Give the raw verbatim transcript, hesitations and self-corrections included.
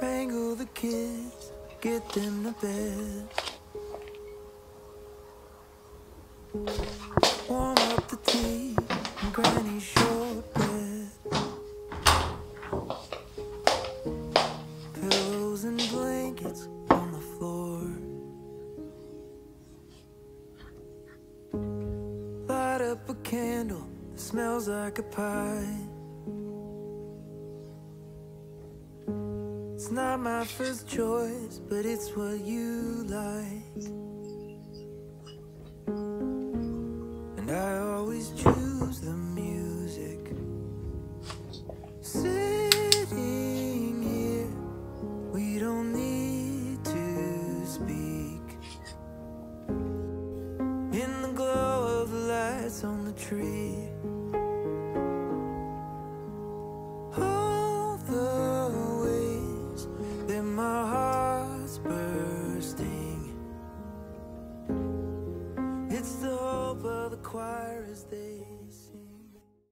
Wrangle the kids, get them to bed. Warm up the tea and Granny's shortbread. Pillows and blankets on the floor. Light up a candle that smells like a pie. It's not my first choice, but it's what you like. And I always choose the music. Sitting here, we don't need to speak. In the glow of the lights on the tree.